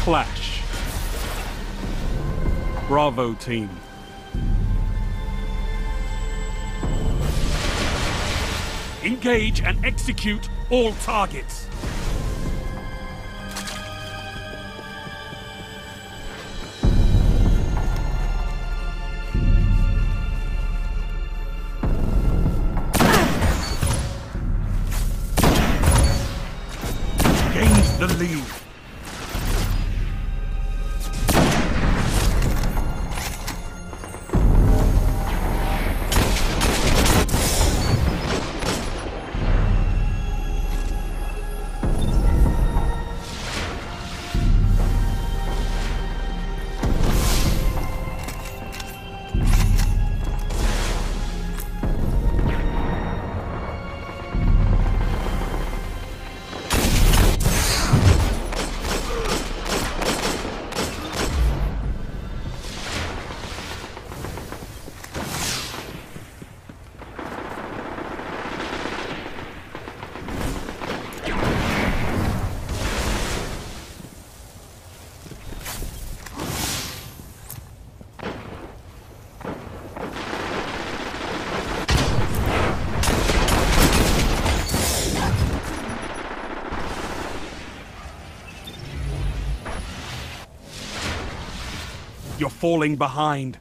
clash. Bravo team. Engage and execute all targets. Gains the lead. You're falling behind.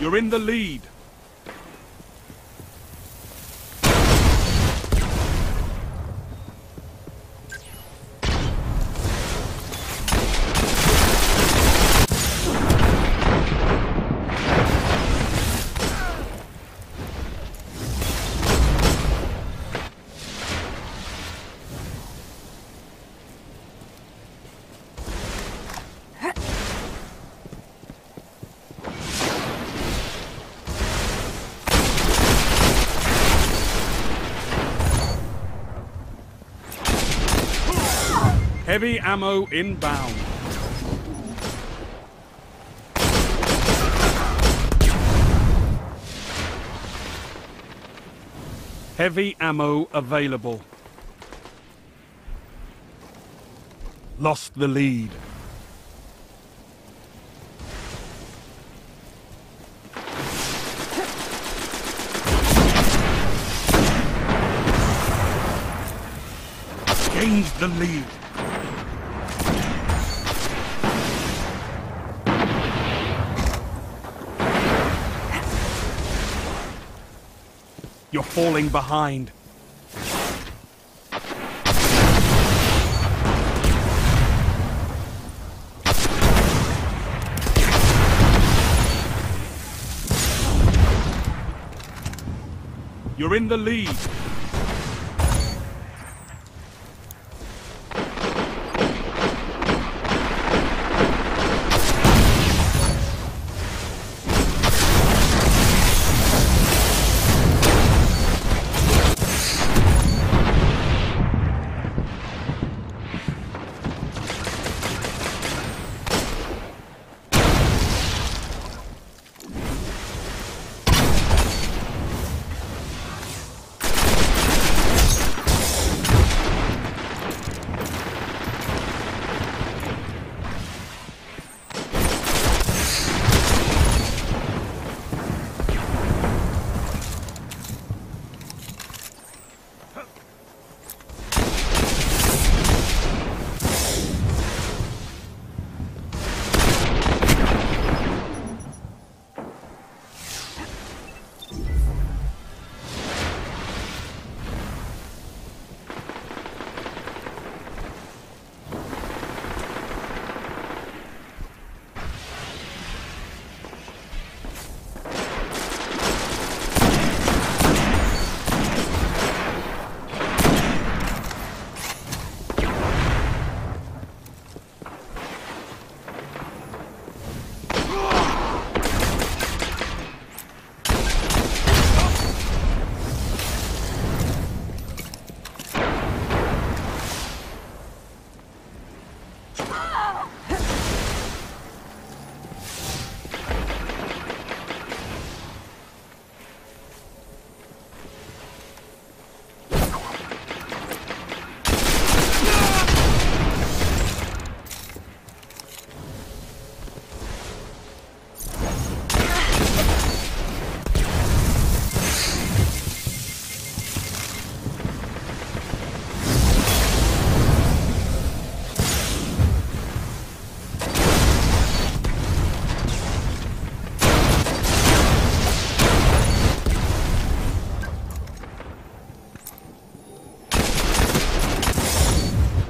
You're in the lead. Heavy ammo inbound. Heavy ammo available. Lost the lead. Gained the lead. You're falling behind. You're in the lead.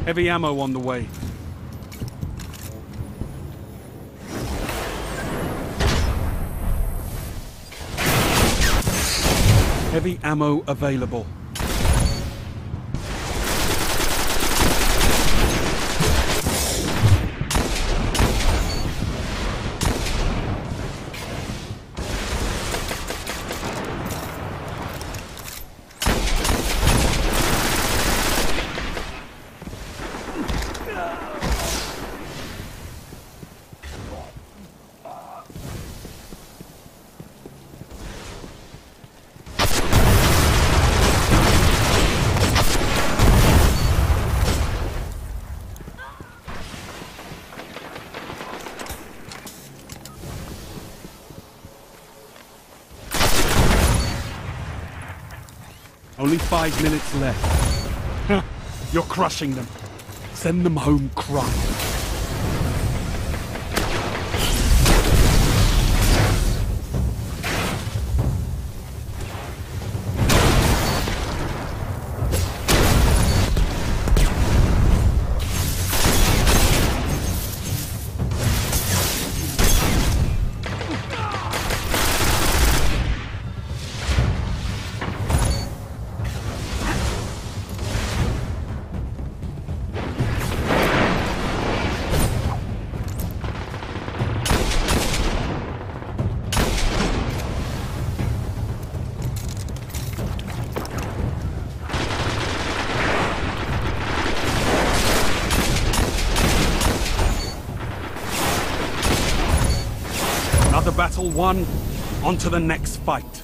Heavy ammo on the way. Heavy ammo available. Only 5 minutes left. You're crushing them. Send them home crying. Battle won, on to the next fight.